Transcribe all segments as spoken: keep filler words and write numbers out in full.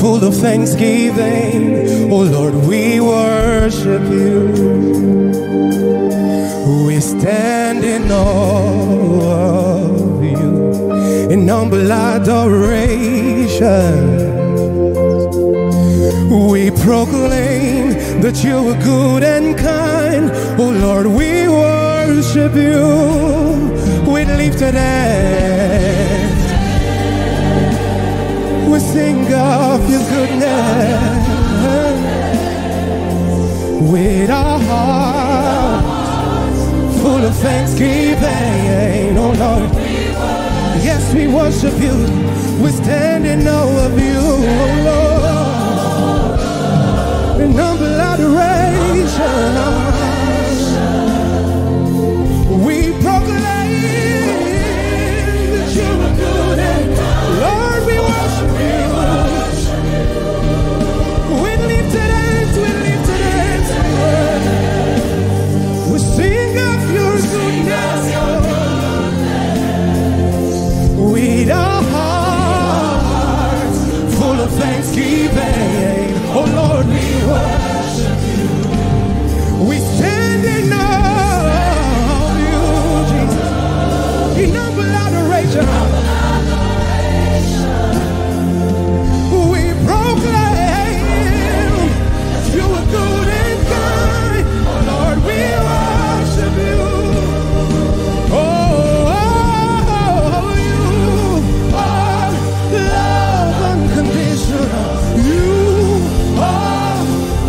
full of thanksgiving. Oh Lord, we worship you. We stand in awe of you, in humble adoration. We proclaim that you are good and kind. Oh Lord, we worship you with lifted hands. We sing of your goodness with our hearts full of thanksgiving. Oh Lord, yes, we worship you. We stand in awe of you, oh Lord. In humble adoration, we proclaim that you are good and kind. Lord, we worship you. We lifted hands, we lifted hands. We sing of your goodness with our hearts full of thanksgiving. Oh Lord, we worship you. We stand in awe of you, Jesus. In humble adoration, we proclaim that you are good and kind. Oh Lord, we worship you. Oh, oh, oh, you are love unconditional. You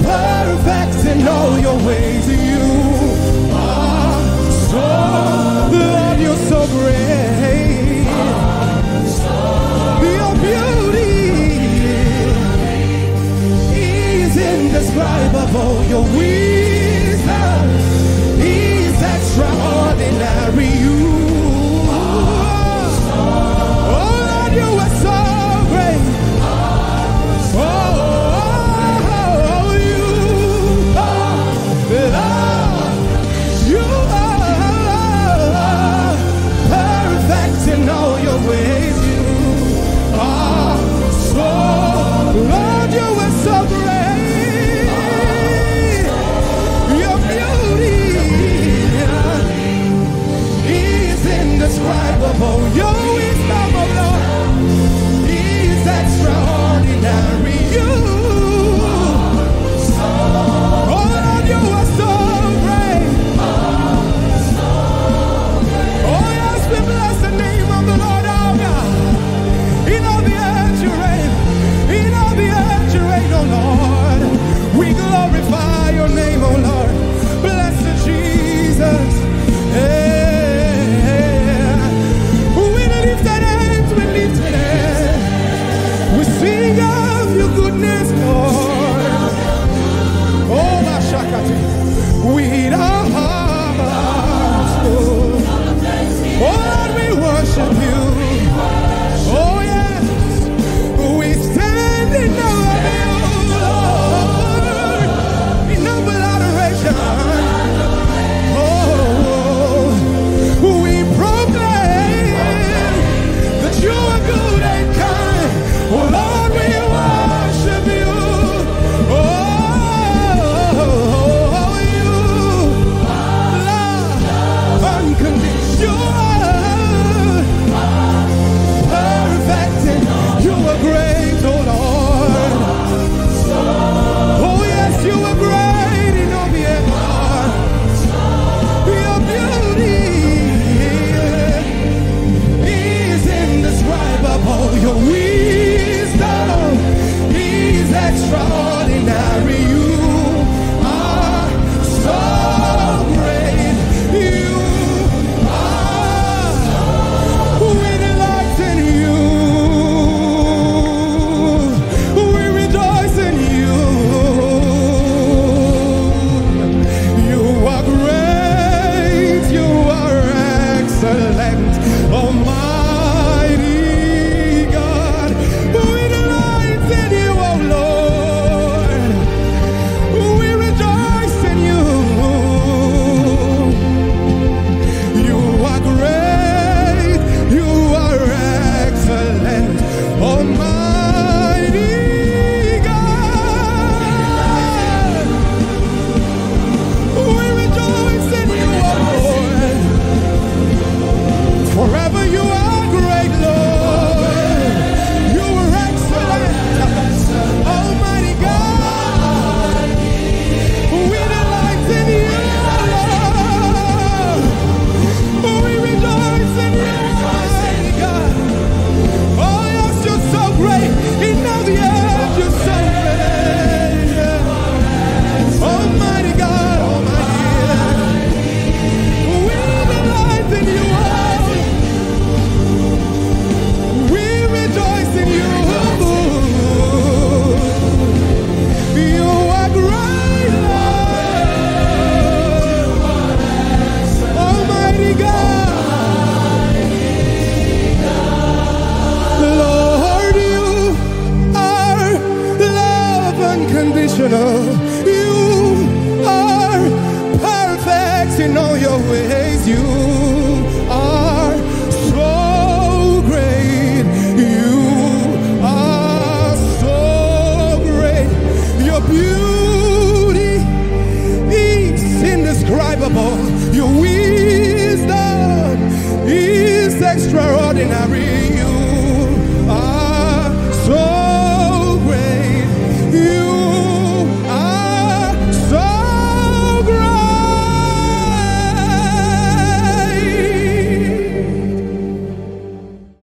perfect in all your ways, you are so, Lord, you're so great. Your beauty is indescribable, your wisdom is extraordinary. You, oh Lord, you are so great. Oh, your wisdom, O Lord, is extraordinary. You, oh Lord, you are so great. Oh yes, we bless the name of the Lord our God. In all the earth you reign, in all the earth you reign, O Lord. We glorify your name, O Lord. Blessed Jesus. Hey. We lift our hands, we lift our hands. We sing our